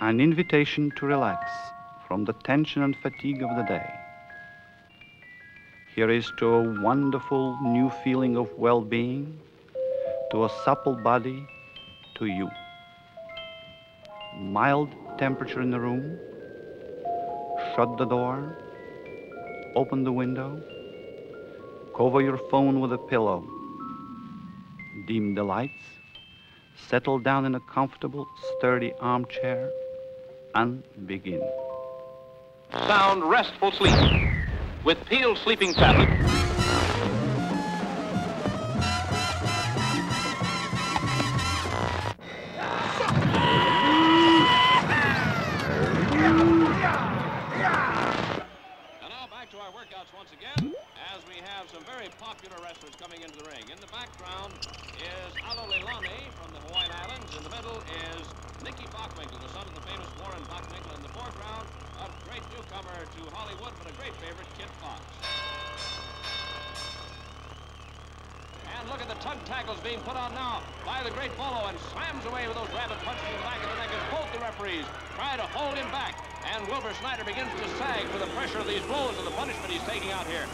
an invitation to relax from the tension and fatigue of the day. Here is to a wonderful new feeling of well-being, to a supple body, to you. Mild temperature in the room, shut the door, open the window, cover your phone with a pillow, dim the lights, settle down in a comfortable, sturdy armchair, and begin. Sound restful sleep with Peel Sleeping Tablet. And now back to our workouts once again, as we have some very popular wrestlers coming into the ring. In the background is Alo Lelani from the Hawaiian Islands. In the middle is Nick Bockwinkel, the son of the famous Warren Bockwinkel. In the foreground, a great newcomer to Hollywood, but a great favorite, Kit Fox. And look at the tug tackles being put on now by the great Bolo, and slams away with those rabbit punches in the back of the neck as both the referees try to hold him back. And Wilbur Snyder begins to sag for the pressure of these blows and the punishment he's taking out here.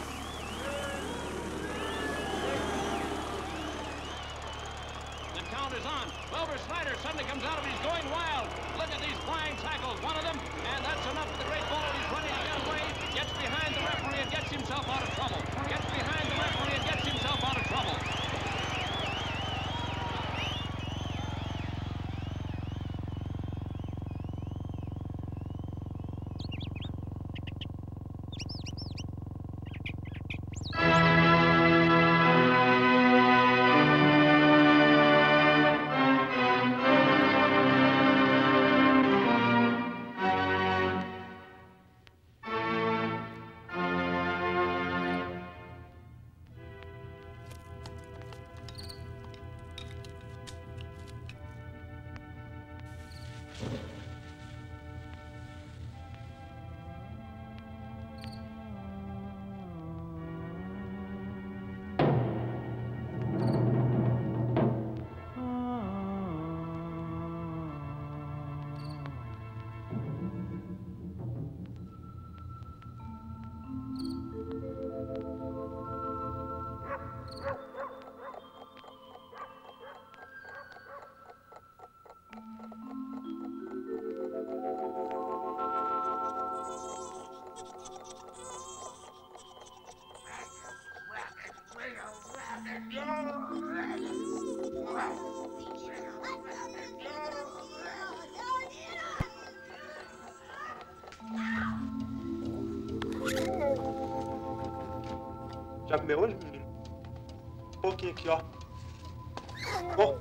The count is on. Wilbur Snyder suddenly comes out of it. He's going wild. Look at these flying tackles. One of them, and that's enough for the great Bolo. He's running the other way. Gets behind the referee and gets himself out of trouble. Gets behind the referee and gets himself out of trouble. Okay, yeah. Oh.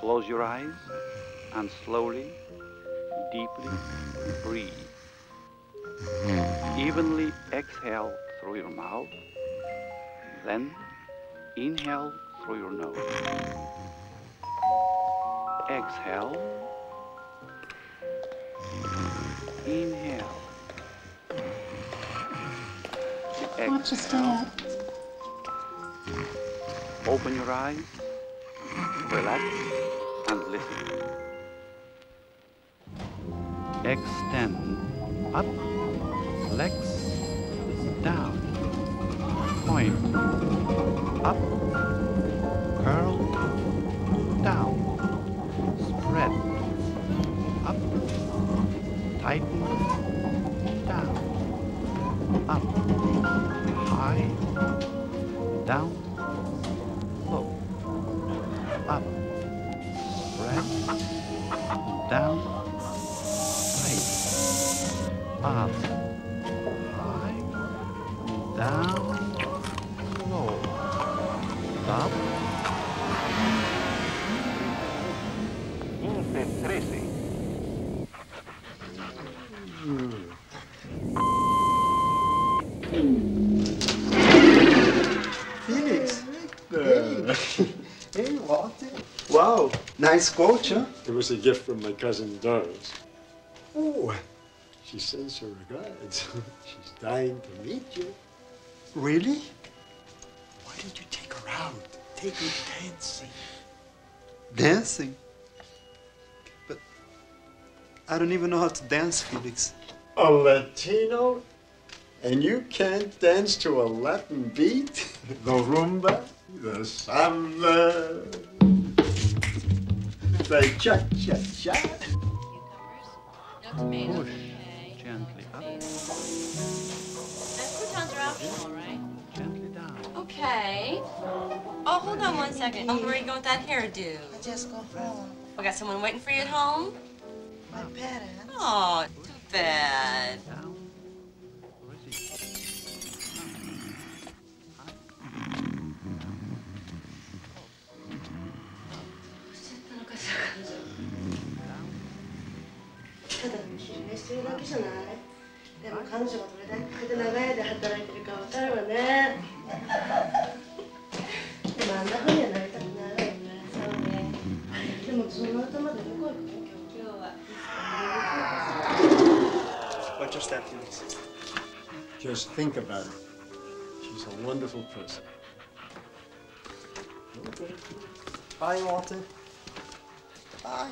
Close your eyes and slowly, deeply breathe. Evenly exhale through your mouth, then inhale through your nose. Exhale, inhale, exhale. Open your eyes, relax. And listen. Extend up, legs down, point up, curl down, spread up, tighten down, up, high, down, low, up. Down, right, up, high, down, low, up. 15, 13. Felix, hey, hey, Walter. Wow, nice coach, huh? It was a gift from my cousin Doris. Oh, she sends her regards. She's dying to meet you. Really? Why don't you take her out? Take her dancing. Dancing? But I don't even know how to dance, Felix. A Latino? And you can't dance to a Latin beat? The rumba, the samba. Like cha cha cha. Push gently up. And croutons are optional, right? Gently down. Okay. Oh, hold on one second. Uncle Rico with that hairdo. I just go for one. We got someone waiting for you at home. My parents. Oh, too bad. But just that, Felix. Just think about it. She's a wonderful person. Bye, Walter. Bye.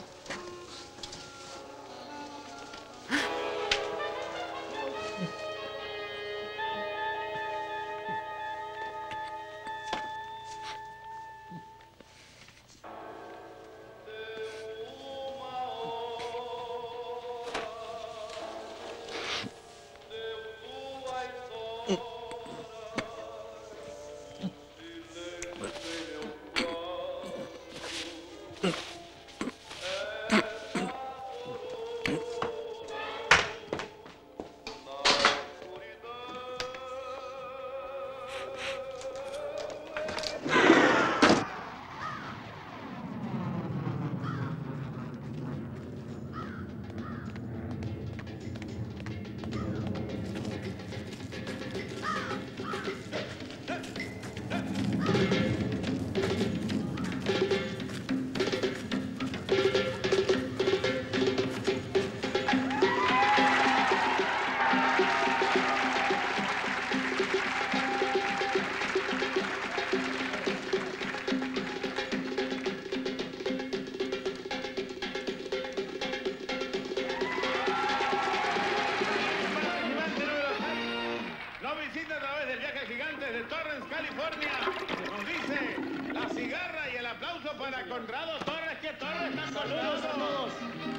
aplauso para Conrado Torres, que Torres está con todos.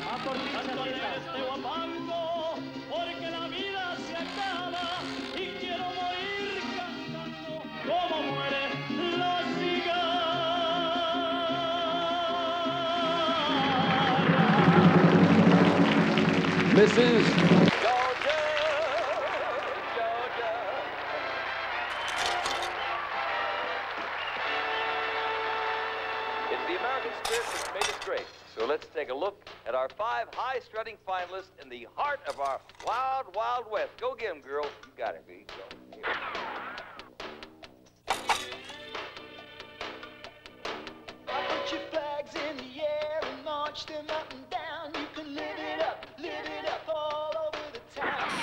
A por ti, Chaquita. Estoy guapando porque la vida se acaba y quiero morir cantando como muere la cigarra. Mrs. Let's take a look at our 5 high-strutting finalists in the heart of our wild, wild west. Go get them, girl. You got it, B. Go. I put your flags in the air and march them up and down. You can live it up all over the town.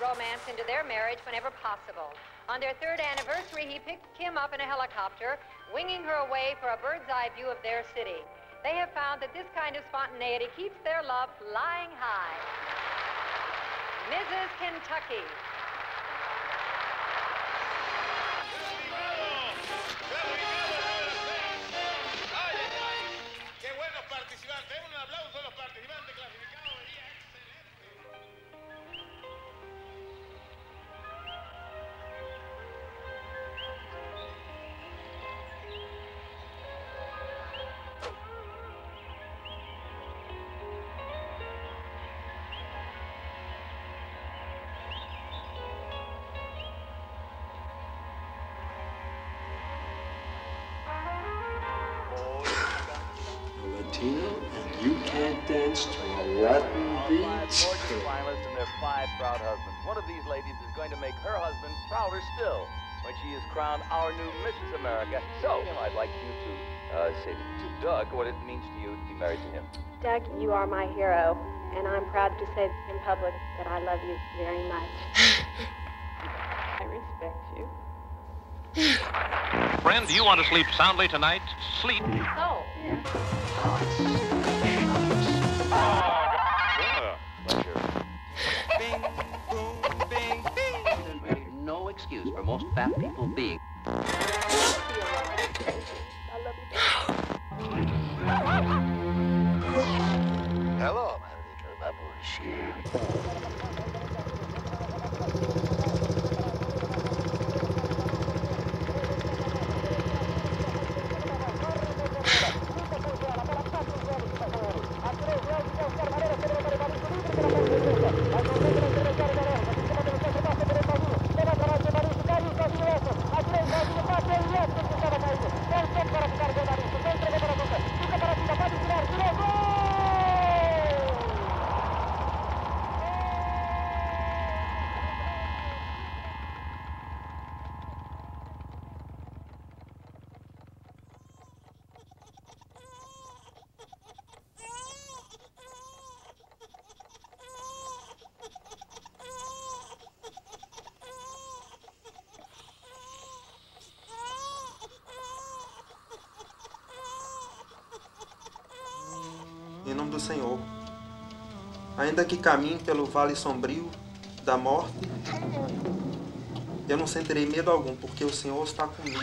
Romance into their marriage whenever possible. On their 3rd anniversary, he picked Kim up in a helicopter, winging her away for a bird's-eye view of their city. They have found that this kind of spontaneity keeps their love flying high. Mrs. Kentucky. Still, when she is crowned our new Mrs. America. So, I'd like you to say to Doug what it means to you to be married to him. Doug, you are my hero, and I'm proud to say in public that I love you very much. I respect you. Friend, do you want to sleep soundly tonight? Sleep. Oh. Yeah. Bing, boom, bing, bing. No excuse for most fat people being. Hello, my little Em nome do Senhor, ainda que caminhe pelo vale sombrio da morte, eu não sentirei medo algum, porque o Senhor está comigo.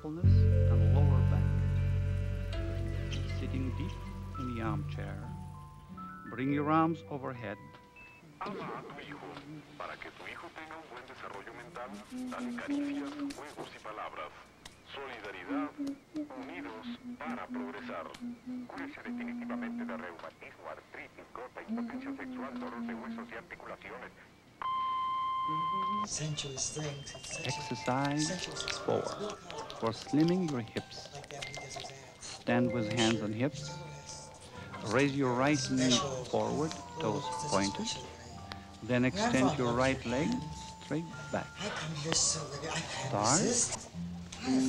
And lower back. Sitting deep in the armchair, bring your arms overhead. Habla a tu hijo. Para que tu hijo tenga un buen desarrollo mental, dale caricias, juegos y palabras. Solidaridad, unidos para progresar. Cúrese definitivamente de reumatismo, artritis, gota, impotencia sexual, dolor de huesos y articulaciones. Sensuous things. Exercise 4. For slimming your hips. Stand with hands on hips. Raise your right knee forward, toes pointed. Then extend your right leg straight back. Start.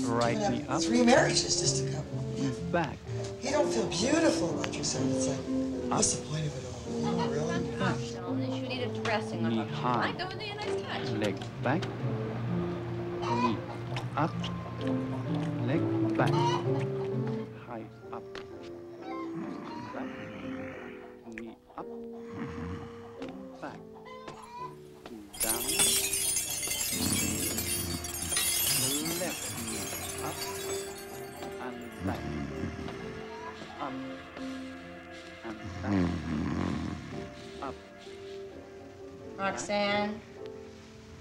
Right knee up. 3 marriages just a couple. Back. You don't feel beautiful about yourself. It's like, what's the point of it all? Oh, really? She needed dressing on her. Leg back, knee up, leg back, high up, back, knee up, back, down, left knee up, and back, up, and back, up. Roxanne.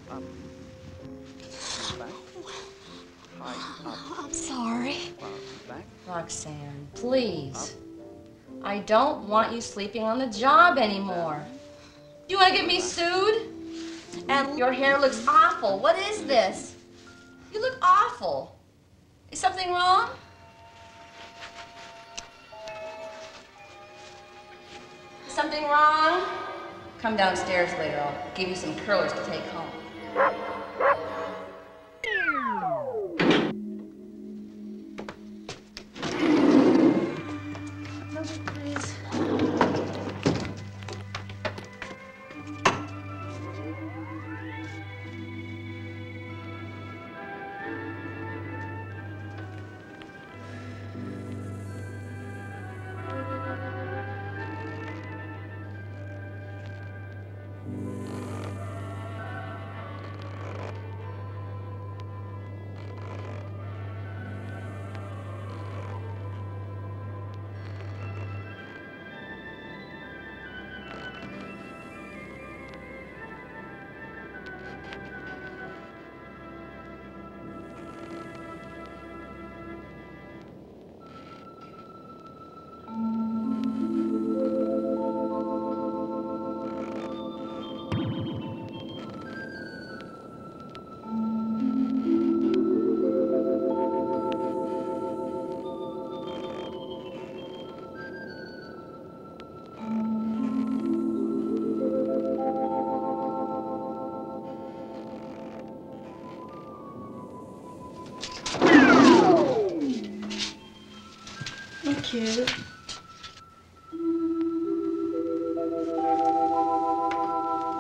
Back. High, up. I'm sorry. Back. Roxanne, please. Up. I don't want you sleeping on the job anymore. You want to get me sued? And your hair looks awful. What is this? You look awful. Is something wrong? Is something wrong? Come downstairs later. I'll give you some curlers to take home. you.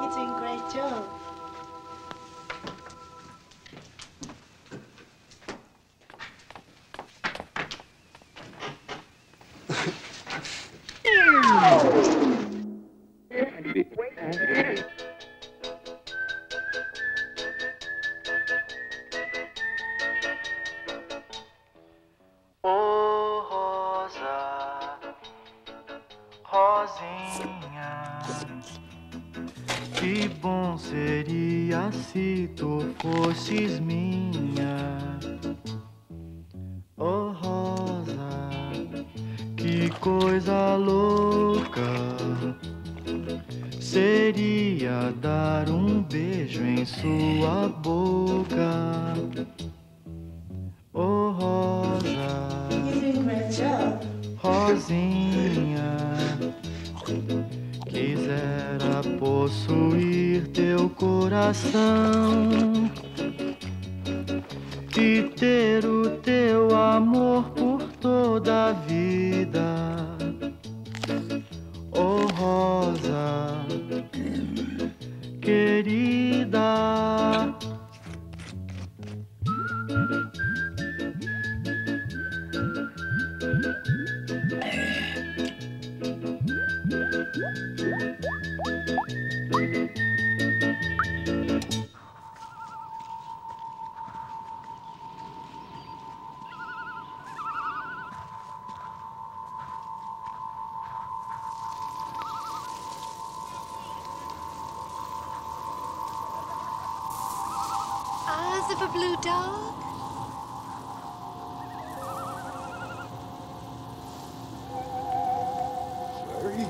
You're doing a great job. Que bom seria se tu fosses minha, oh rosa, que coisa louca seria dar um beijo em sua boca, oh rosa, rosinha. Quisera possuir teu coração e ter o teu amor por toda a vida, oh rosa querida. Of a blue dog? Sorry.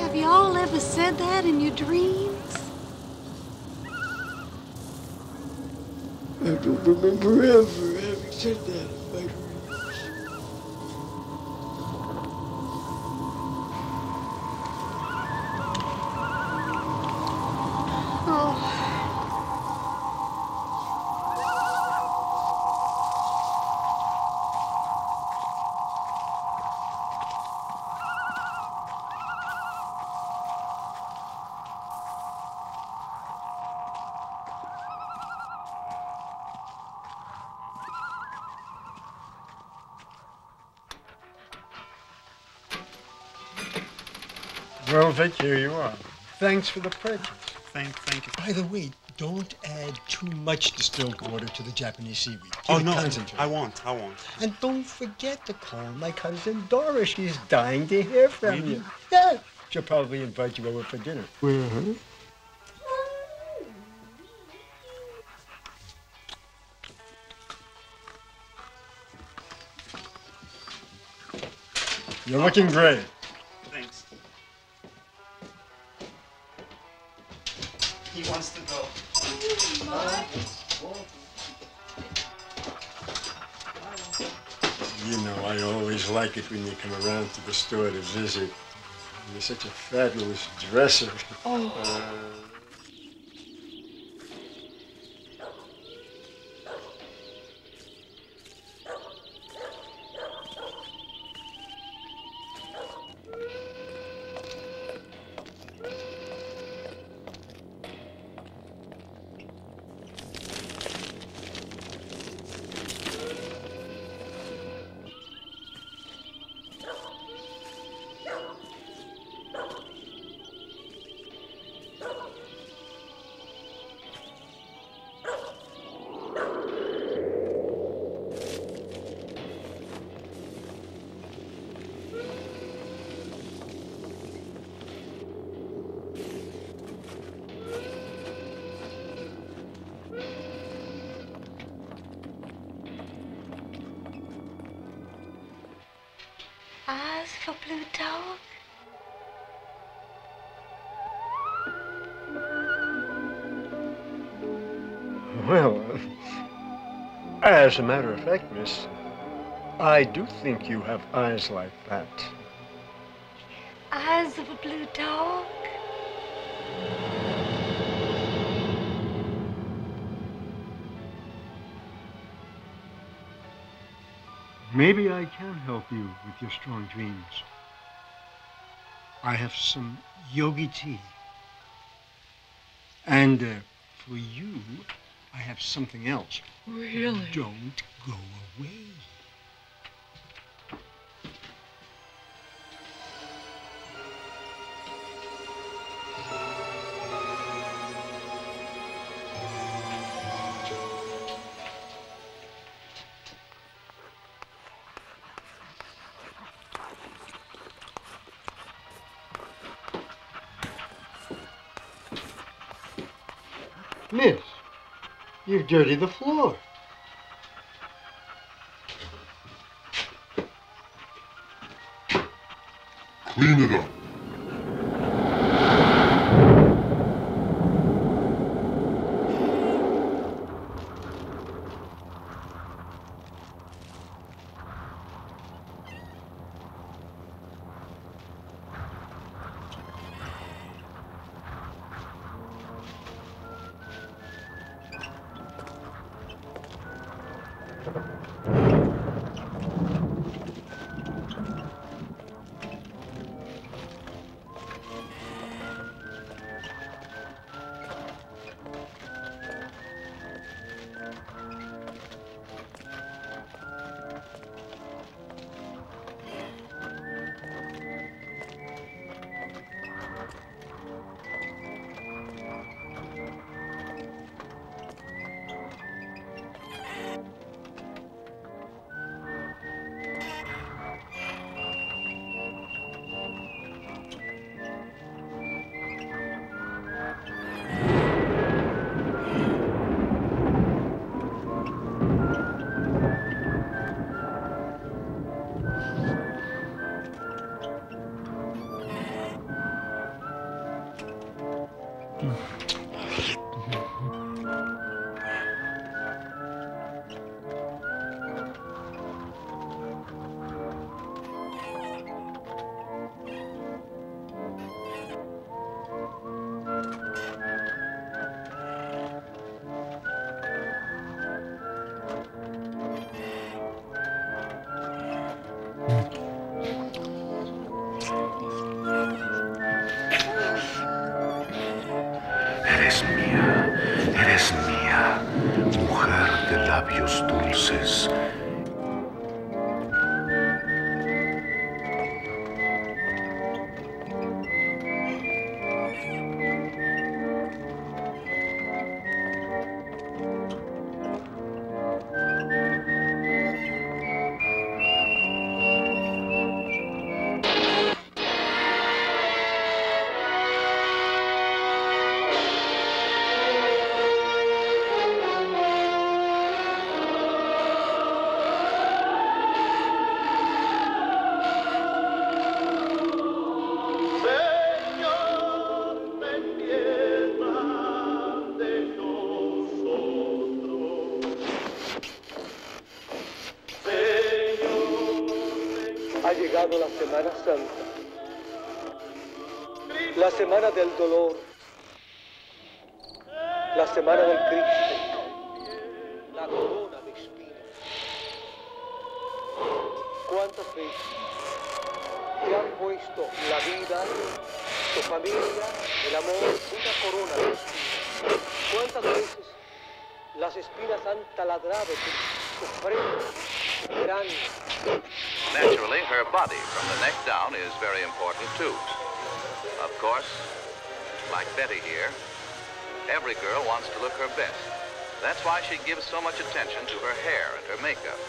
Have you all ever said that in your dreams? I don't remember ever having said that in my dreams. Oh. Well, Vic, here you are. Thanks for the purchase. Thank you. By the way, don't add too much distilled water to the Japanese seaweed. Oh, no, I won't. And don't forget to call my cousin Doris. She's dying to hear from you. Yeah, she'll probably invite you over for dinner. Mm-hmm. You're looking great. He wants to go. You know, I always like it when you come around to the store to visit. You're such a fabulous dresser. Oh. Eyes for blue dog. Well, as a matter of fact, miss, I do think you have eyes like that. Eyes of a blue dog? Maybe I can help you with your strong dreams. I have some yogi tea. And for you, I have something else. Really? Don't go away. Miss, you've dirtied the floor. Clean it up. La Semana Santa, la Semana del Dolor, la Semana del Cristo, la corona de espinas. ¿Cuántas veces te han puesto la vida, tu familia, el amor, una corona de espinas? ¿Cuántas veces las espinas han taladrado tu frente, grande? Naturally, her body from the neck down is very important, too. Of course, like Betty here, every girl wants to look her best. That's why she gives so much attention to her hair and her makeup.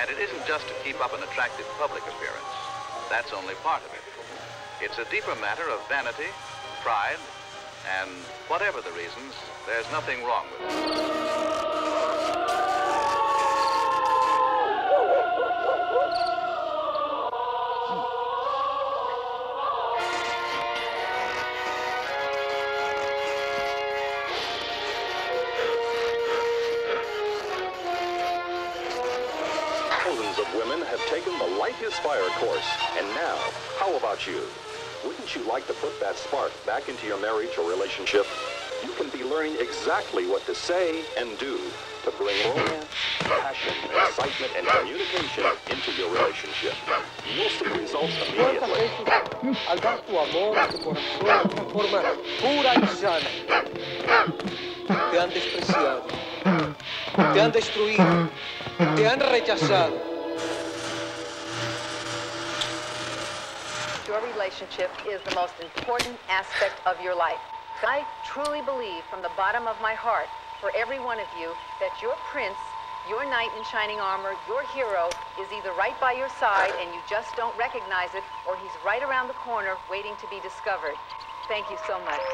And it isn't just to keep up an attractive public appearance. That's only part of it. It's a deeper matter of vanity, pride, and whatever the reasons, there's nothing wrong with it. have taken the light is fire course. And now, how about you? Wouldn't you like to put that spark back into your marriage or relationship? You can be learning exactly what to say and do to bring romance, passion, excitement, and communication into your relationship. You'll see results immediately. Al dar tu amor, tu corazón, de forma pura y sana. Te han despreciado, te han destruido, te han rechazado. Your relationship is the most important aspect of your life. I truly believe from the bottom of my heart, for every one of you, that your prince, your knight in shining armor, your hero, is either right by your side and you just don't recognize it, or he's right around the corner waiting to be discovered. Thank you so much.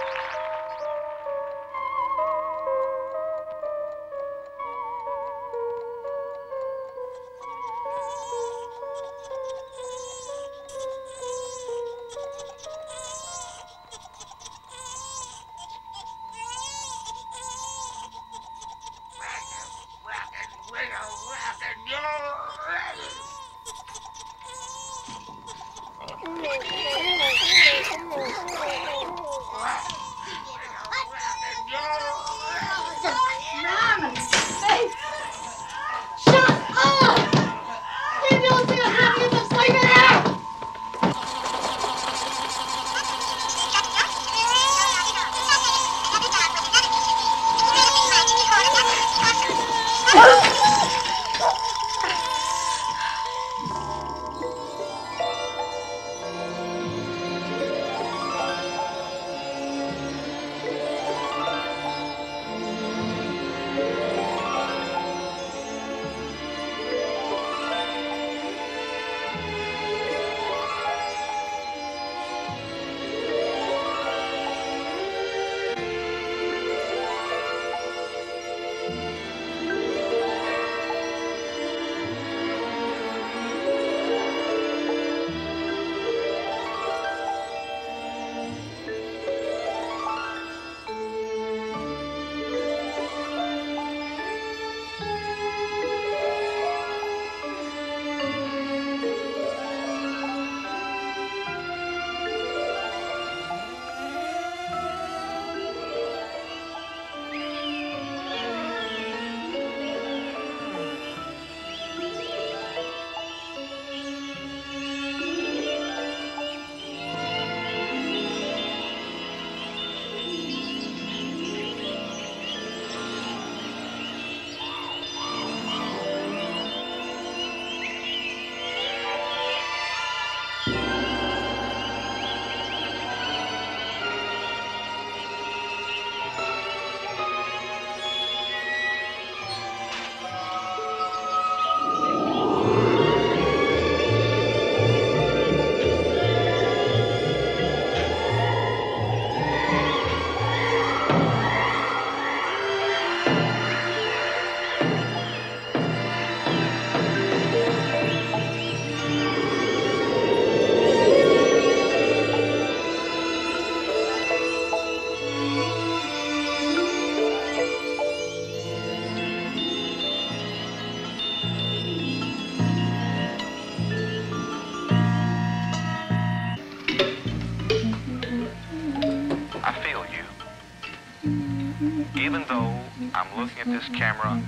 I'm looking at this camera,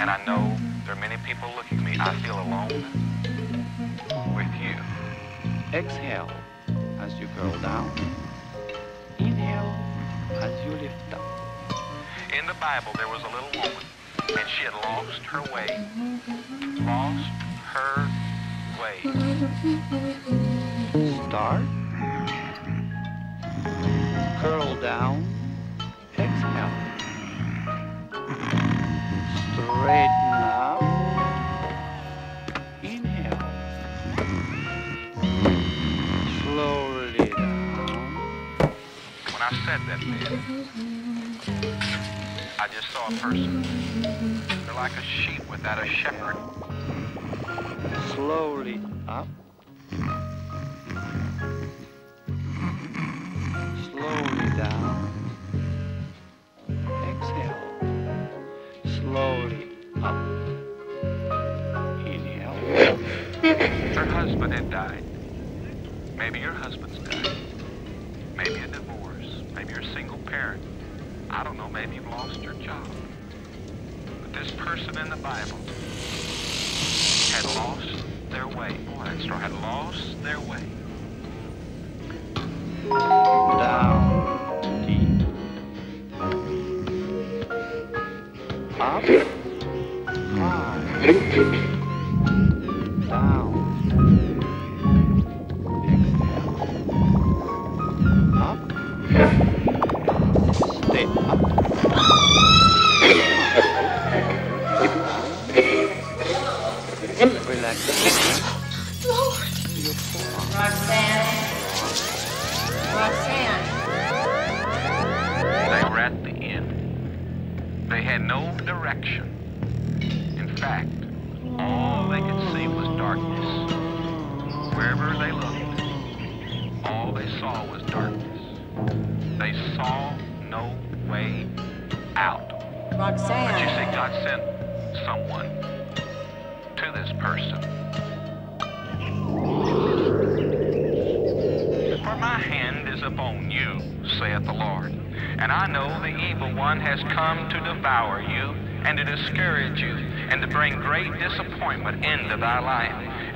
and I know there are many people looking at me. I feel alone with you. Exhale as you go down. Inhale as you lift up. In the Bible, there was a little woman, and she had lost her way. Lost her way. Start. Curl down. Exhale. Straighten up. Inhale. Slowly down. When I said that, man, I just saw a person. They're like a sheep without a shepherd. Slowly up. Slowly down. Slowly up. Inhale. Maybe your husband's died. Maybe a divorce. Maybe you're a single parent. I don't know, maybe you've lost your job. But this person in the Bible had lost their way. Boy, that story, had lost their way. Down, deep. Up, high.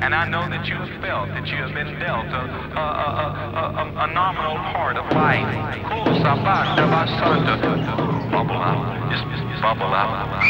And I know that you have felt that you have been dealt a nominal part of life. Bubble up. Just bubble up.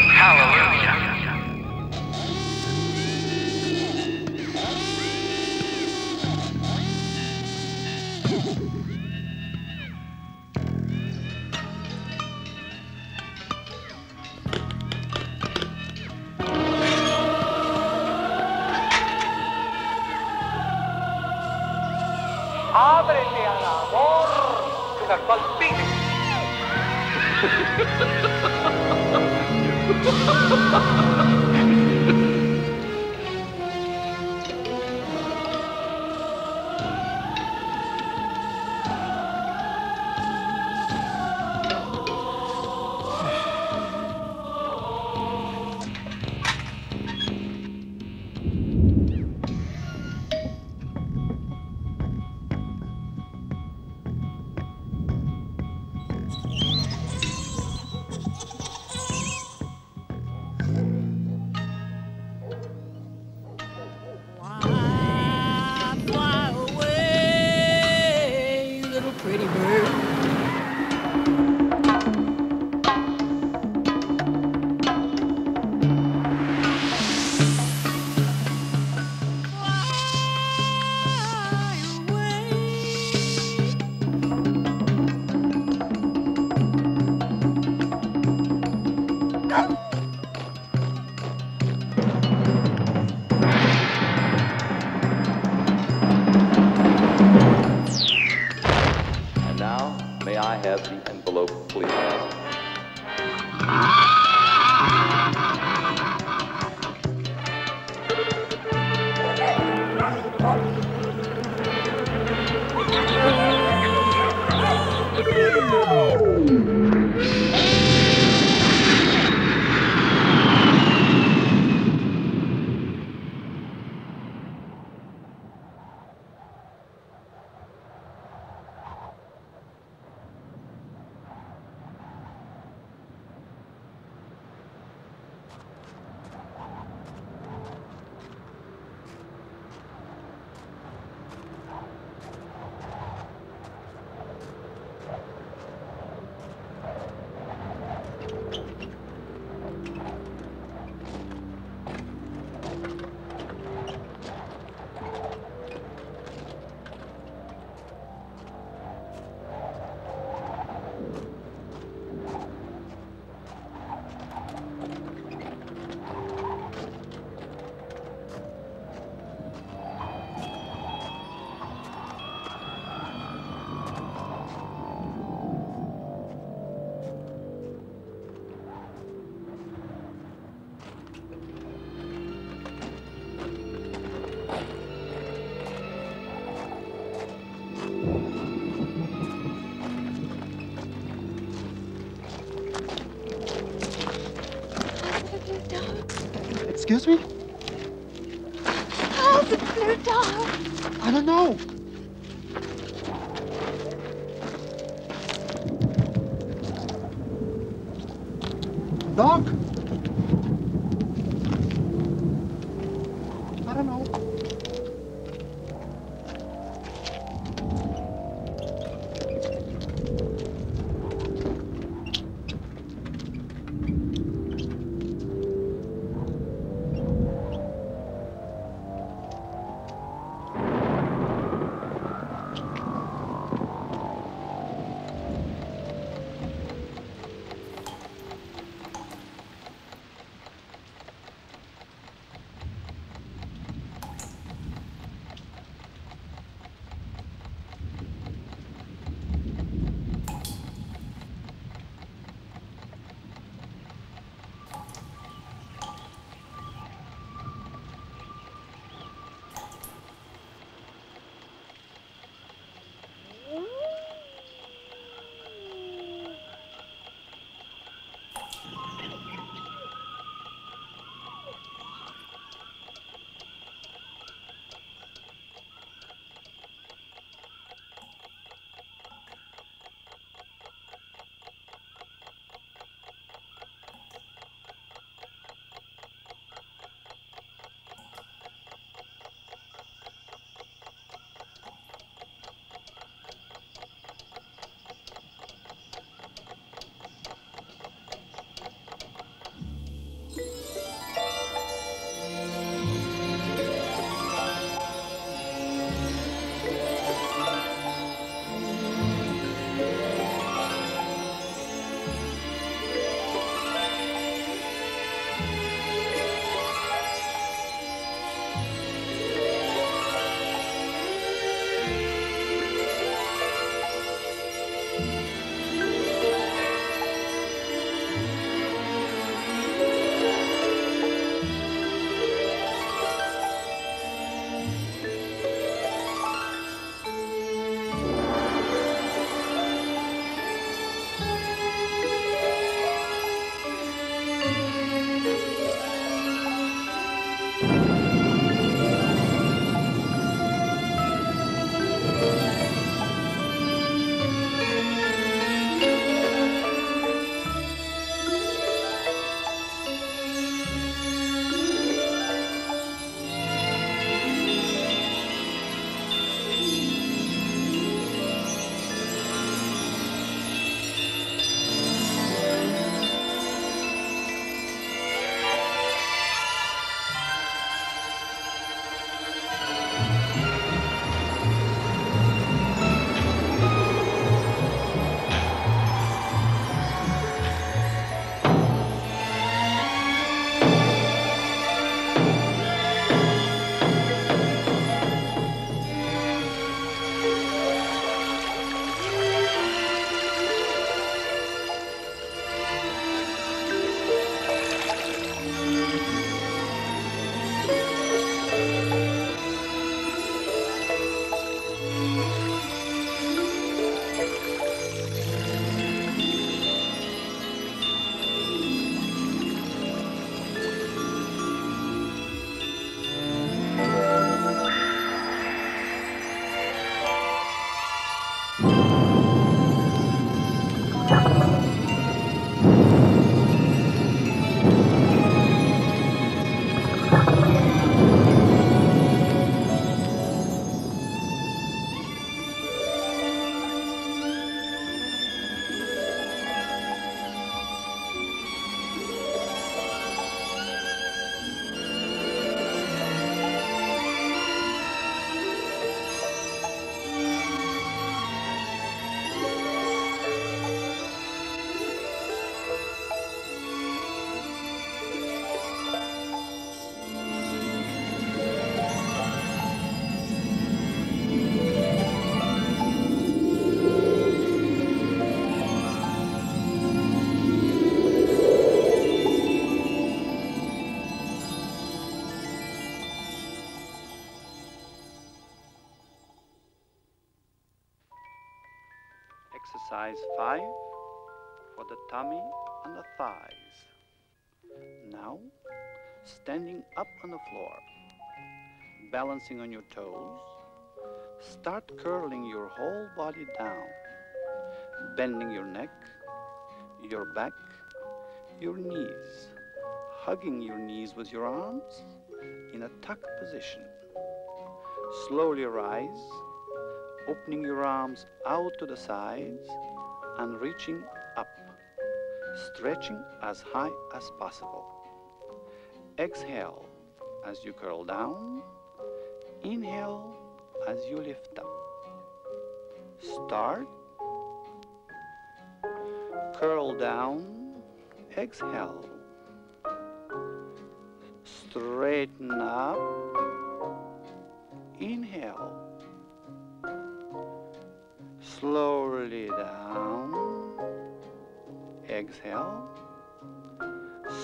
Excuse me? How's the blue dog? I don't know. Doc? I don't know. Exercise 5 for the tummy and the thighs. Now, standing up on the floor, balancing on your toes, start curling your whole body down, bending your neck, your back, your knees. Hugging your knees with your arms in a tuck position. Slowly rise, opening your arms out to the sides and reaching up, stretching as high as possible. Exhale as you curl down, inhale as you lift up. Start, curl down, exhale, straighten up, inhale, slowly down, exhale,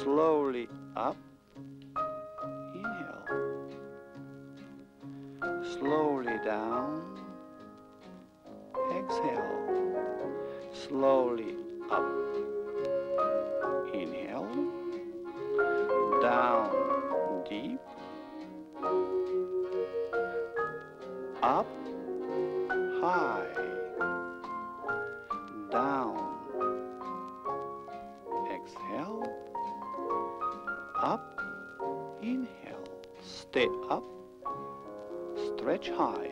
slowly up, inhale, slowly down, exhale, slowly up, inhale, down, deep, up, high, down, exhale, up, inhale, stay up, stretch high,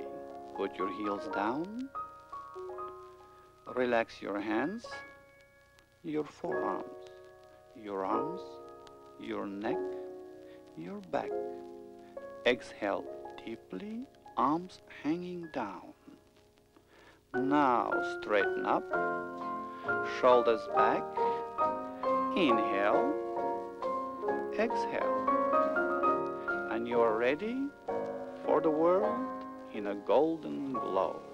put your heels down, relax your hands, your forearms, your arms, your neck, your back. Exhale deeply, arms hanging down. Now straighten up, shoulders back, inhale, exhale, and you're ready for the world in a golden glow.